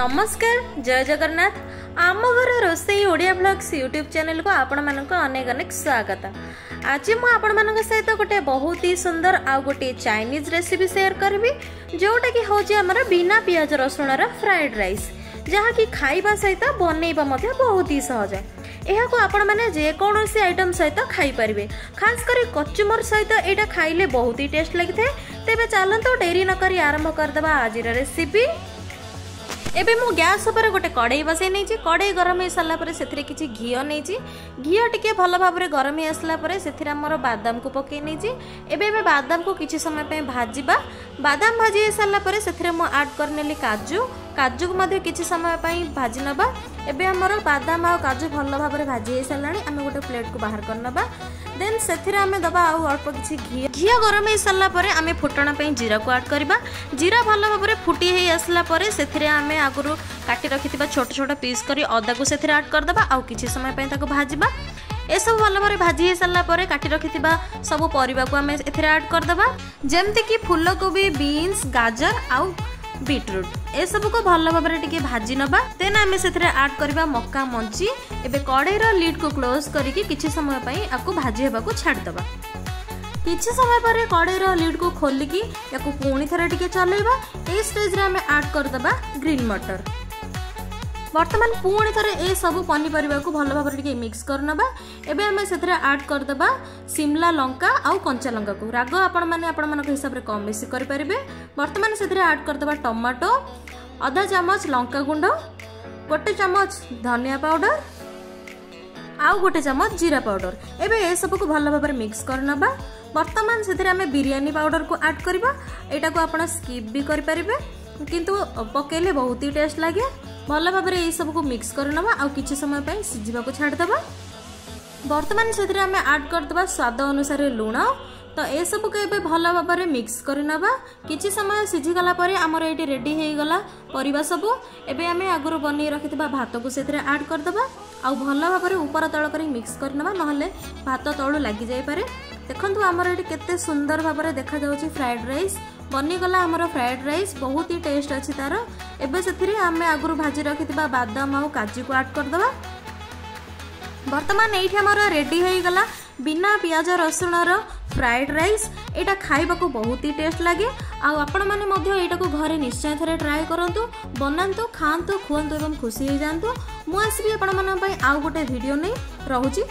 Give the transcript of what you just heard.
नमस्कार, जय जगन्नाथ। आम घर रोसई ओडिया ब्लॉग्स यूट्यूब चैनल को आपण मानक अनेक अनेक स्वागत। आज मु आपण मानक सहित गोटे बहुत ही सुंदर आ गोटे चाइनीज रेसिपी शेयर करबी, जोटा कि होजे हमर बिना प्याज रसुण रा फ्राइड राइस, जहाँ कि खाइबा सहित बनइबा मते बहुत ही सहज। यहाको आपण माने जे कोनोसी आइटम सहित खाई परिबे, खास करी कचुमर सहित एटा खाइले बहुत ही टेस्ट लागिथे। तेबे चालंतो डेरी न करी आरंभ करदबा आजिर रेसिपी। एबे मु गैस ऊपर गोटे कड़ाई बसई नै छी। कड़ाई गरम हे सल्ला परे सेथिरे किछि घियो नै छी। घियो टिके भलो भाबरे गरम हे असला परे सेथिरे हमर बादाम को पके नै छी। एबे एबे बादाम को किछि समय पे भाजिबा। बादाम भाजी हे सल्ला परे सेथिरे मु ऐड करनेली काजू। काजू को मधे किछि समय पई भाजि नबा। एबे हमर बादाम आ काजू भलो भाबरे भाजी हे सल्लाणी हम गोटे प्लेट को बाहर करनबा। देन सेथिरे हम दबा आ अल्प किछि घियो। घियो गरम हे सल्ला परे हम फुटण पई जीरा को ऐड करबा। जीरा भलो भाबरे फुटी हे असला परे सेथिरे हम आगुरु काटी रखिथिबा छोट छोट पीस करी अदा को सेथिरे ऐड कर दबा आ किछि समय पई ताको भाजिबा। ए सब भल भाव भाजी हो सारा पर काटी रखि सब परिबा को आमे एथिरे ऐड कर दबा, जेमते कि फूलकोबी, बीन्स, गाजर आ बीटरूट। ए सब को भल भाव भाजी नबा। देन आम से ऐड करवा मक्का मंची। एबे कड़ाई लिड को क्लोज करिके किछि समय पई आकु भाजी हेबा को छाड़ दबा। किछि समय पर कड़ाई लिड को खोलिकी याकु पुणी थरे टिके चलैबा। ए स्टेज रे आमे ऐड कर दबा ग्रीन मटर। बर्तमान पुणी थरे ए सब पनीपरिबा को भल भाव मिक्स करनबा। एबे आमे सेथरे ऐड कर दबा शिमला लंका आ कंचा लंका को। राग आपण माने हिसाब रे कम बेसी करि परिबे। बर्तमान सेथरे ऐड कर दबा टमाटो, आधा चमच लंका गुंड, गोटे चमच धनिया पाउडर आ गोटे चमच जीरा पाउडर। एबे ए सब को भल भाव मिक्स करनबा। बर्तमान सेथरे आमे बिरयानी पाउडर को ऐड करबा। एटा को आपण स्किप भी करि परिबे, किंतु पकेले बहुत ही टेस्ट लागे। भल भाव ये सब को मिक्स करनवा आ किछि समय पे सिझिबा को छाड़ दबा। बर्तमान से ऐड कर दबा स्वाद अनुसार लुण। तो ए सब को एबे भल भाव मिक्स करनवा। किछि समय सिझि गला परे हमर एटी रेडी हे गला परिबा सब। एबे हमें आगरो बनी रखितबा भात को से ऐड कर दबा आ भल भाव ऊपर तळ करी मिक्स करनवा, नहले भात तळु लागि जाय पारे। देखंतु हमर एटी केते सुंदर भाबरे देखा जाउची फ्राइड राइस बनीगला। आमर फ्राइड राइस बहुत ही टेस्ट अच्छी तार। एबे से आम आगुरी भाजी रखि बादाम आ काजू को ऐड करदबा। बर्तमान ये आमर रेडी हो गला बिना प्याज रसुण फ्राइड राइस। एटा खाइबा को बहुत ही टेस्ट लगे। आपण माने मध्य एटा को घरे निश्चय थरे ट्राई करंतु, बनांतु, खांतु, खुआंतु एवं खुशी हो जातु। मुझे आसबी आपण माने पई आउ गोटे वीडियो नहीं रहूची।